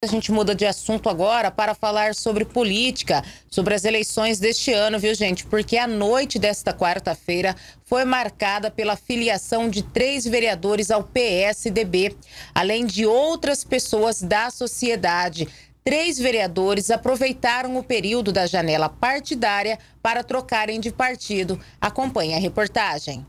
A gente muda de assunto agora para falar sobre política, sobre as eleições deste ano, viu, gente? Porque a noite desta quarta-feira foi marcada pela filiação de 3 vereadores ao PSDB, além de outras pessoas da sociedade. 3 vereadores aproveitaram o período da janela partidária para trocarem de partido. Acompanhe a reportagem.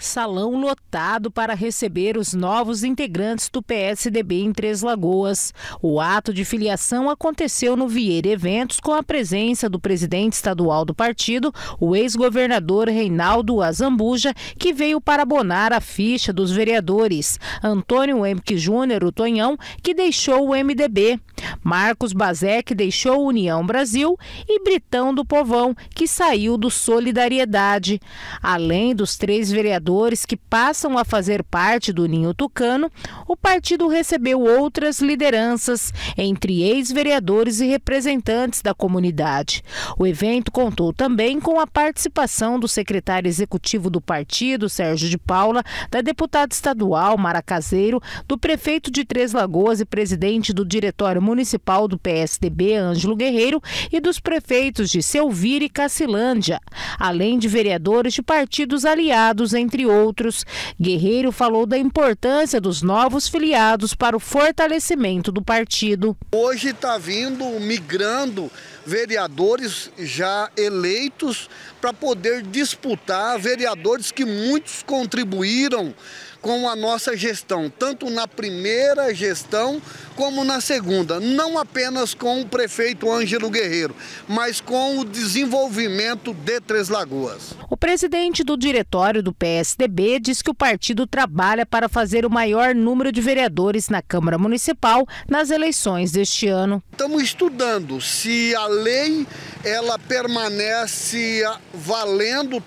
Salão lotado para receber os novos integrantes do PSDB em Três Lagoas. O ato de filiação aconteceu no Vieira Eventos com a presença do presidente estadual do partido, o ex-governador Reinaldo Azambuja, que veio para abonar a ficha dos vereadores. Antônio Emke Júnior, o Tonhão, que deixou o MDB. Marcos Bazeque deixou União Brasil e Britão do Povão, que saiu do Solidariedade. Além dos 3 vereadores que passam a fazer parte do Ninho Tucano, o partido recebeu outras lideranças, entre ex-vereadores e representantes da comunidade. O evento contou também com a participação do secretário executivo do partido, Sérgio de Paula, da deputada estadual, Mara Caseiro, do prefeito de Três Lagoas e presidente do diretório municipal do PSDB, Ângelo Guerreiro, e dos prefeitos de Selvira e Cacilândia, além de vereadores de partidos aliados, entre outros. Guerreiro falou da importância dos novos filiados para o fortalecimento do partido. Hoje está vindo, migrando vereadores já eleitos para poder disputar, vereadores que muitos contribuíram com a nossa gestão, tanto na primeira gestão como na segunda, não apenas com o prefeito Ângelo Guerreiro, mas com o desenvolvimento de Três Lagoas. O presidente do diretório do PSDB diz que o partido trabalha para fazer o maior número de vereadores na Câmara Municipal nas eleições deste ano. Estamos estudando se a lei ela permanece valendo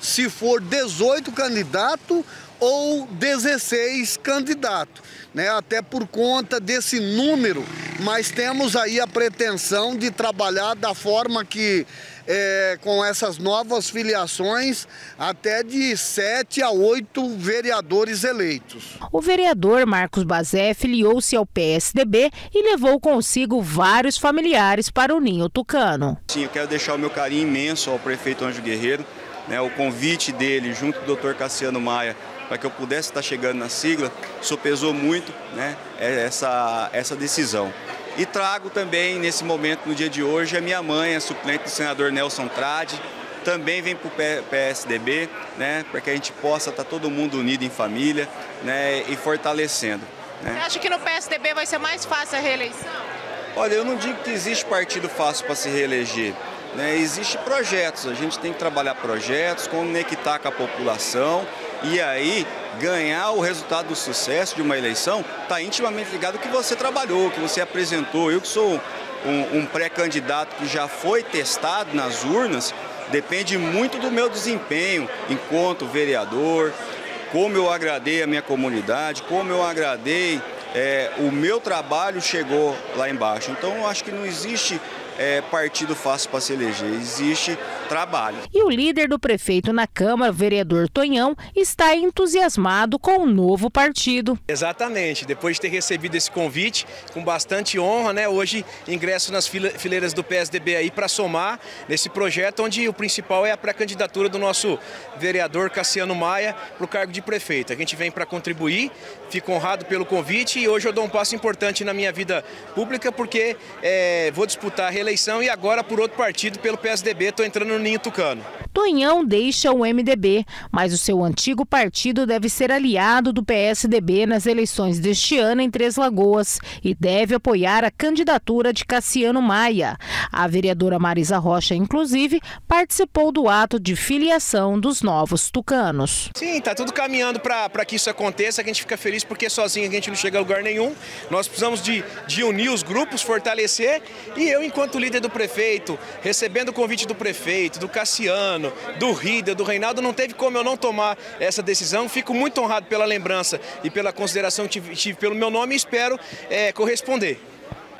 se for 18 candidatos ou 16 candidatos, né? Até por conta desse número, mas temos aí a pretensão de trabalhar da forma que, com essas novas filiações, até de 7 a 8 vereadores eleitos. O vereador Marcos Bazé filiou-se ao PSDB e levou consigo vários familiares para o Ninho Tucano. Sim, eu quero deixar o meu carinho imenso ao prefeito Ângelo Guerreiro, né, o convite dele junto do Dr. Cassiano Maia, para que eu pudesse estar chegando na sigla, sopesou muito, né, essa decisão. E trago também, nesse momento, no dia de hoje, a minha mãe, a suplente do senador Nelson Tradi, também vem para o PSDB, né, para que a gente possa estar todo mundo unido em família, né, e fortalecendo. Né. Você acha que no PSDB vai ser mais fácil a reeleição? Olha, eu não digo que existe partido fácil para se reeleger. Né, existem projetos, a gente tem que trabalhar projetos, conectar com a população e aí ganhar o resultado do sucesso de uma eleição está intimamente ligado ao que você trabalhou, que você apresentou. Eu que sou um pré-candidato que já foi testado nas urnas, depende muito do meu desempenho enquanto vereador, como eu agradei a minha comunidade, como eu agradei, o meu trabalho chegou lá embaixo. Então eu acho que não existe partido fácil para se eleger, existe trabalho. E o líder do prefeito na Câmara, vereador Tonhão, está entusiasmado com o novo partido. Exatamente, depois de ter recebido esse convite, com bastante honra, né, hoje ingresso nas fileiras do PSDB aí para somar nesse projeto, onde o principal é a pré-candidatura do nosso vereador Cassiano Maia para o cargo de prefeito. A gente vem para contribuir, fico honrado pelo convite e hoje eu dou um passo importante na minha vida pública, porque vou disputar a eleição e agora por outro partido, pelo PSDB, estou entrando no Ninho Tucano. Tonhão deixa o MDB, mas o seu antigo partido deve ser aliado do PSDB nas eleições deste ano em Três Lagoas e deve apoiar a candidatura de Cassiano Maia. A vereadora Marisa Rocha, inclusive, participou do ato de filiação dos novos tucanos. Sim, está tudo caminhando para que isso aconteça, que a gente fica feliz porque sozinho a gente não chega a lugar nenhum. Nós precisamos de unir os grupos, fortalecer e eu, enquanto líder do prefeito, recebendo o convite do prefeito, do Cassiano, do Riedel, do Reinaldo, não teve como eu não tomar essa decisão. Fico muito honrado pela lembrança e pela consideração que tive pelo meu nome e espero corresponder.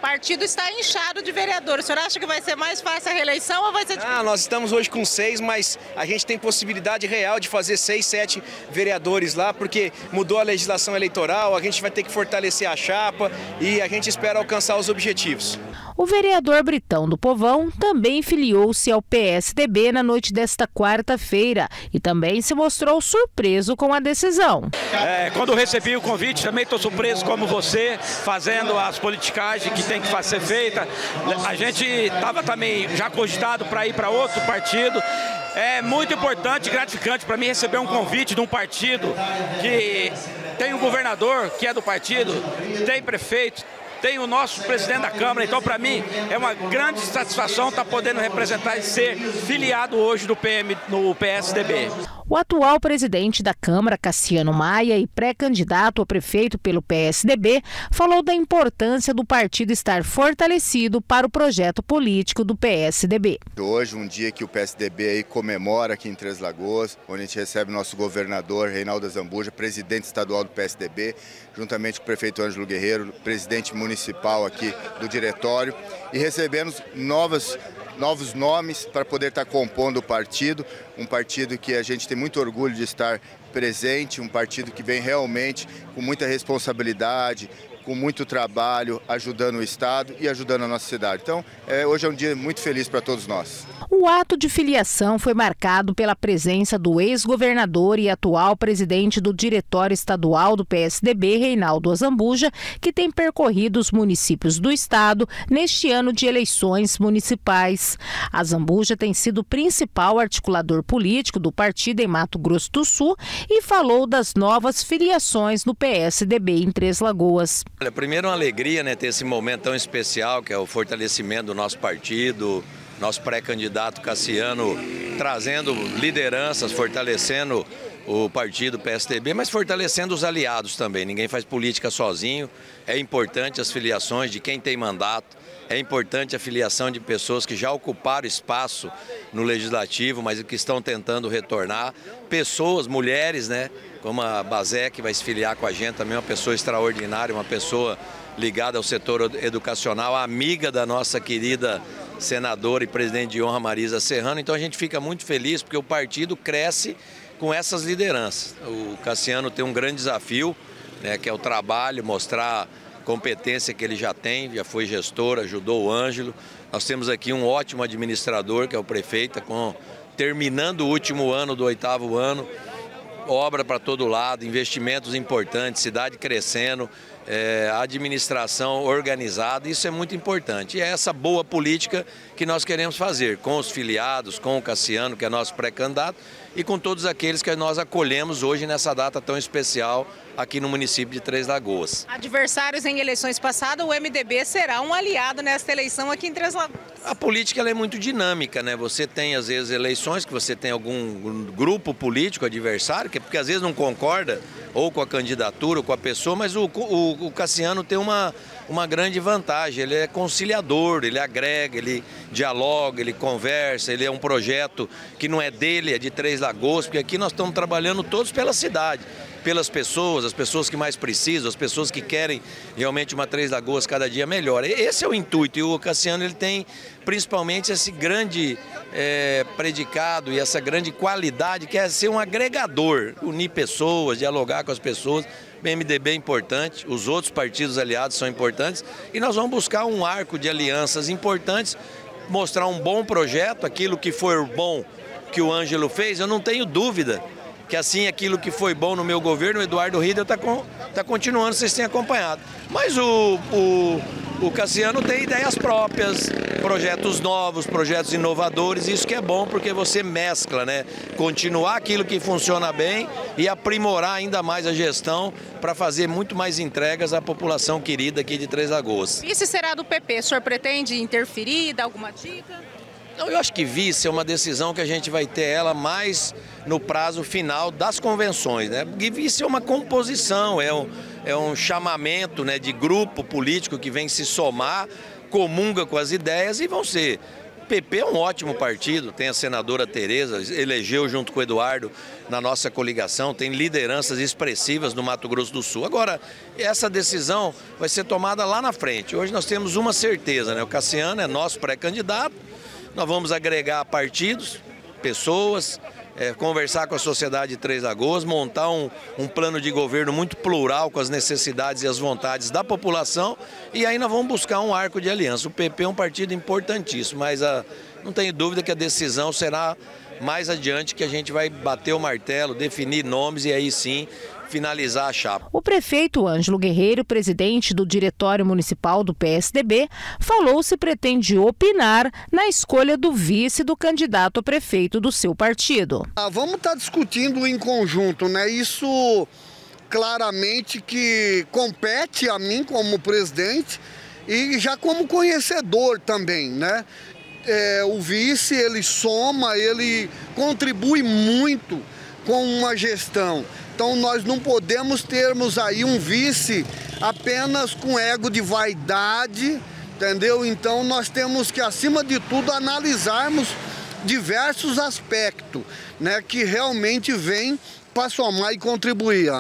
partido está inchado de vereadores. O senhor acha que vai ser mais fácil a reeleição ou vai ser difícil? Ah, nós estamos hoje com 6, mas a gente tem possibilidade real de fazer 6, 7 vereadores lá, porque mudou a legislação eleitoral, a gente vai ter que fortalecer a chapa e a gente espera alcançar os objetivos. O vereador Britão do Povão também filiou-se ao PSDB na noite desta quarta-feira e também se mostrou surpreso com a decisão. Quando recebi o convite, também estou surpreso como você, fazendo as politicagens que tem que ser feita. A gente estava também já cogitado para ir para outro partido. É muito importante e gratificante para mim receber um convite de um partido que tem um governador que é do partido, tem prefeito, tem o nosso presidente da Câmara, então para mim é uma grande satisfação estar podendo representar e ser filiado hoje no PSDB. O atual presidente da Câmara, Cassiano Maia, e pré-candidato a prefeito pelo PSDB, falou da importância do partido estar fortalecido para o projeto político do PSDB. Hoje, um dia que o PSDB aí comemora aqui em Três Lagoas, onde a gente recebe o nosso governador, Reinaldo Azambuja, presidente estadual do PSDB, juntamente com o prefeito Ângelo Guerreiro, presidente municipal aqui do diretório, e recebemos novos nomes para poder estar compondo o partido, um partido que a gente tem muito orgulho de estar presente, um partido que vem realmente com muita responsabilidade, com muito trabalho, ajudando o Estado e ajudando a nossa cidade. Então, hoje é um dia muito feliz para todos nós. O ato de filiação foi marcado pela presença do ex-governador e atual presidente do Diretório Estadual do PSDB, Reinaldo Azambuja, que tem percorrido os municípios do Estado neste ano de eleições municipais. Azambuja tem sido o principal articulador político do partido em Mato Grosso do Sul e falou das novas filiações no PSDB em Três Lagoas. Olha, primeiro uma alegria, né, ter esse momento tão especial que é o fortalecimento do nosso partido, nosso pré-candidato Cassiano trazendo lideranças, fortalecendo o partido PSDB, mas fortalecendo os aliados também. Ninguém faz política sozinho, é importante as filiações de quem tem mandato, é importante a filiação de pessoas que já ocuparam espaço no legislativo, mas que estão tentando retornar, pessoas, mulheres, né? Como a Bazeque, que vai se filiar com a gente também, uma pessoa extraordinária, uma pessoa ligada ao setor educacional, amiga da nossa querida senadora e presidente de honra Marisa Serrano. Então a gente fica muito feliz porque o partido cresce com essas lideranças. O Cassiano tem um grande desafio, né, que é o trabalho, mostrar a competência que ele já tem, já foi gestor, ajudou o Ângelo. Nós temos aqui um ótimo administrador, que é o prefeito, terminando o último ano do 8º ano, obra para todo lado, investimentos importantes, cidade crescendo, administração organizada, isso é muito importante. E é essa boa política que nós queremos fazer com os filiados, com o Cassiano, que é nosso pré-candidato, e com todos aqueles que nós acolhemos hoje nessa data tão especial aqui no município de Três Lagoas. Adversários em eleições passadas, o MDB será um aliado nesta eleição aqui em Três Lagoas. A política ela é muito dinâmica, né? Você tem às vezes eleições que você tem algum grupo político adversário, porque às vezes não concorda ou com a candidatura ou com a pessoa, mas o Cassiano tem uma grande vantagem, ele é conciliador, ele agrega, ele dialoga, ele conversa, ele é um projeto que não é dele, é de Três Lagoas, porque aqui nós estamos trabalhando todos pela cidade, pelas pessoas, as pessoas que mais precisam, as pessoas que querem realmente uma Três Lagoas cada dia melhor. Esse é o intuito e o Cassiano ele tem principalmente esse grande predicado e essa grande qualidade que é ser um agregador, unir pessoas, dialogar com as pessoas. O MDB é importante, os outros partidos aliados são importantes e nós vamos buscar um arco de alianças importantes, mostrar um bom projeto, aquilo que for bom que o Ângelo fez, eu não tenho dúvida que assim aquilo que foi bom no meu governo, o Eduardo Riedel está continuando, vocês têm acompanhado. Mas o Cassiano tem ideias próprias, projetos novos, projetos inovadores, isso que é bom porque você mescla, né? Continuar aquilo que funciona bem e aprimorar ainda mais a gestão para fazer muito mais entregas à população querida aqui de Três Lagoas. Isso será do PP, o senhor pretende interferir, dar alguma dica? Eu acho que vice é uma decisão que a gente vai ter ela mais no prazo final das convenções, né? E vice é uma composição, é um chamamento, né, de grupo político que vem se somar, comunga com as ideias e vão ser PP é um ótimo partido, tem a senadora Tereza, elegeu junto com o Eduardo na nossa coligação, tem lideranças expressivas no Mato Grosso do Sul. Agora, essa decisão vai ser tomada lá na frente. Hoje nós temos uma certeza, né? O Cassiano é nosso pré-candidato, nós vamos agregar partidos, pessoas, conversar com a sociedade de Três Lagoas, montar um plano de governo muito plural com as necessidades e as vontades da população, e aí nós vamos buscar um arco de aliança. O PP é um partido importantíssimo, mas não tenho dúvida que a decisão será mais adiante, que a gente vai bater o martelo, definir nomes e aí sim finalizar a chapa. O prefeito Ângelo Guerreiro, presidente do Diretório Municipal do PSDB, falou se pretende opinar na escolha do vice do candidato a prefeito do seu partido. Vamos estar discutindo em conjunto, né? Isso claramente que compete a mim como presidente e já como conhecedor também, né? O vice, ele soma, ele contribui muito com uma gestão. Então nós não podemos termos aí um vice apenas com ego de vaidade, entendeu? Então nós temos que, acima de tudo, analisarmos diversos aspectos, né, que realmente vêm para somar e contribuir.